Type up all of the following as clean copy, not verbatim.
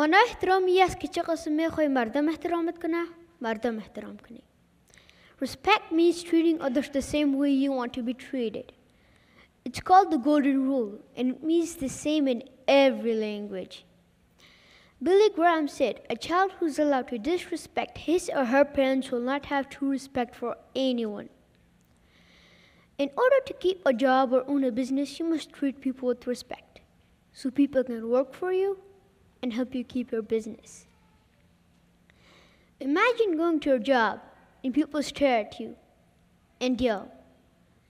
مانا احترام یه است که چه قسم میخوای مردم احترامت کنه مردم احترام کنی. Respect means treating others the same way you want to be treated. It's called the golden rule, and it means the same in every language. Billy Graham said, a child who's allowed to disrespect his or her parents will not have true respect for anyone. In order to keep a job or own a business, you must treat people with respect, so people can work for you and help you keep your business. Imagine going to your job and people stare at you and yell.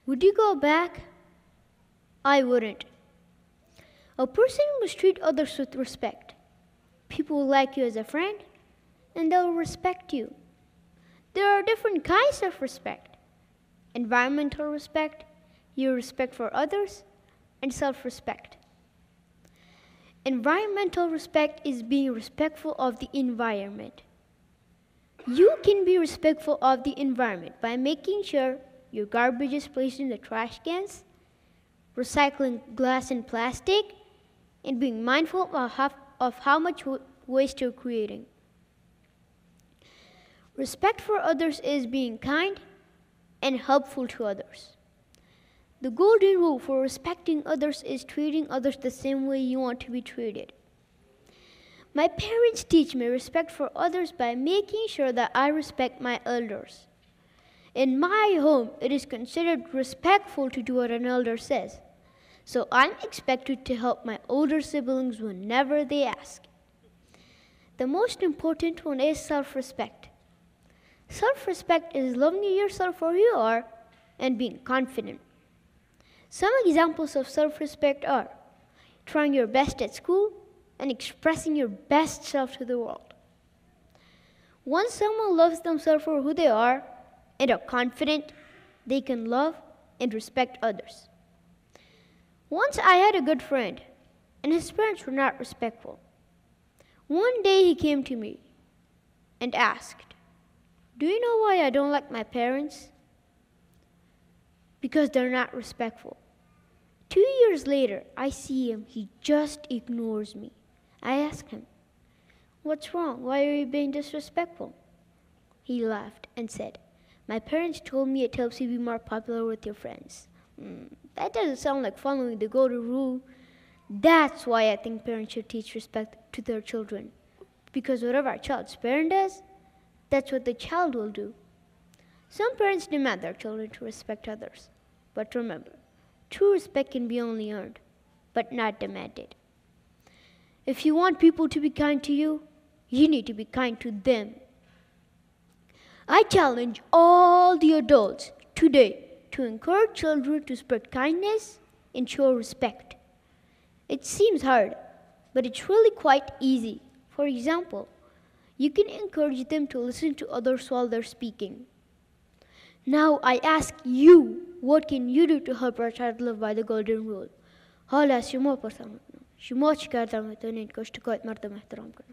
Would you go back? I wouldn't. A person must treat others with respect. People will like you as a friend, and they'll respect you. There are different kinds of respect: environmental respect, your respect for others, and self-respect. Environmental respect is being respectful of the environment. You can be respectful of the environment by making sure your garbage is placed in the trash cans, recycling glass and plastic, and being mindful of how much waste you're creating. Respect for others is being kind and helpful to others. The golden rule for respecting others is treating others the same way you want to be treated. My parents teach me respect for others by making sure that I respect my elders. In my home, it is considered respectful to do what an elder says, so I'm expected to help my older siblings whenever they ask. The most important one is self-respect. Self-respect is loving yourself for who you are and being confident. Some examples of self-respect are trying your best at school and expressing your best self to the world. Once someone loves themselves for who they are and are confident, they can love and respect others. Once I had a good friend, and his parents were not respectful. One day he came to me and asked, "Do you know why I don't like my parents?" "Because they're not respectful." 2 years later, I see him. He just ignores me. I ask him, "What's wrong? Why are you being disrespectful?" He laughed and said, "My parents told me it helps you be more popular with your friends." That doesn't sound like following the golden rule. That's why I think parents should teach respect to their children, because whatever a child's parent does, that's what the child will do. Some parents demand their children to respect others, but remember, true respect can be only earned, but not demanded. If you want people to be kind to you, you need to be kind to them. I challenge all the adults today to encourage children to spread kindness and show respect. It seems hard, but it's really quite easy. For example, you can encourage them to listen to others while they're speaking. Now I ask you, what can you do to help our child live by the golden rule?